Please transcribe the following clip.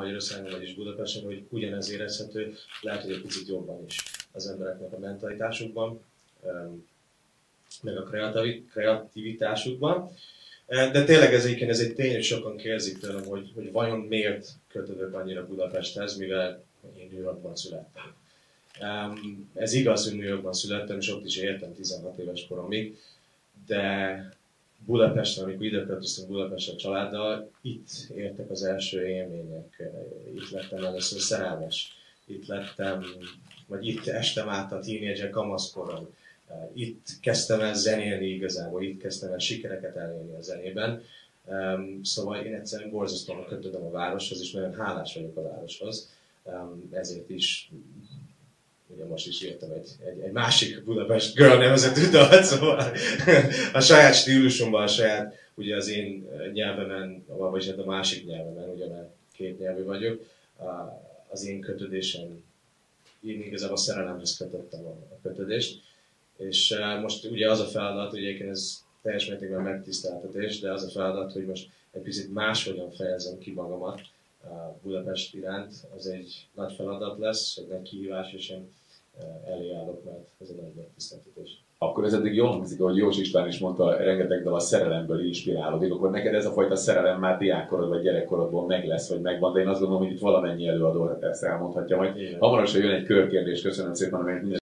Magyarországon, vagyis Budapesten, hogy ugyanez érezhető, lehet, hogy egy picit jobban is az embereknek a mentalitásukban, meg a kreativitásukban. De tényleg ez egy tény, hogy sokan kérzik tőlem, hogy vajon miért kötődök annyira Budapesthez, mivel én New Yorkban születtem. Ez igaz, hogy New Yorkban születtem, és ott is éltem 16 éves koromig, de Budapesten, amikor ide költöztünk Budapestre a családdal, itt értek az első élmények, itt lettem először szerelmes, itt estem át a tínédzser kamaszkoron, itt kezdtem el zenélni igazából, itt kezdtem el sikereket elérni a zenében. Szóval én egyszerűen borzasztóan kötődöm a városhoz, és nagyon hálás vagyok a városhoz, ezért is ugye most is írtam egy másik Budapest Girl nevezetű dalt, szóval a saját stílusomban, a saját, ugye az én nyelvemen, vagy hát a másik nyelvemen, ugye mert két nyelvű vagyok, az én kötődésem, én igazából a szerelemhez kötöttem a kötődést, és most ugye az a feladat, ugye egyébként ez teljes mértékben megtiszteltetés, de az a feladat, hogy most egy picit máshogyan fejezem ki magamat Budapest iránt, az egy nagy feladat lesz, egy nagy kihívás, és én elé állok, mert ez egy nagy megtiszteltetés. Akkor ez eddig jól hangzik, ahogy Joós István is mondta, rengeteg dal a szerelemből inspirálódik, akkor neked ez a fajta szerelem már diákkorod vagy gyerekkorodból meg lesz, vagy megvan, de én azt gondolom, hogy itt valamennyi előadó ezt elmondhatja majd. Hamarosan jön egy körkérdés, köszönöm szépen, amelyet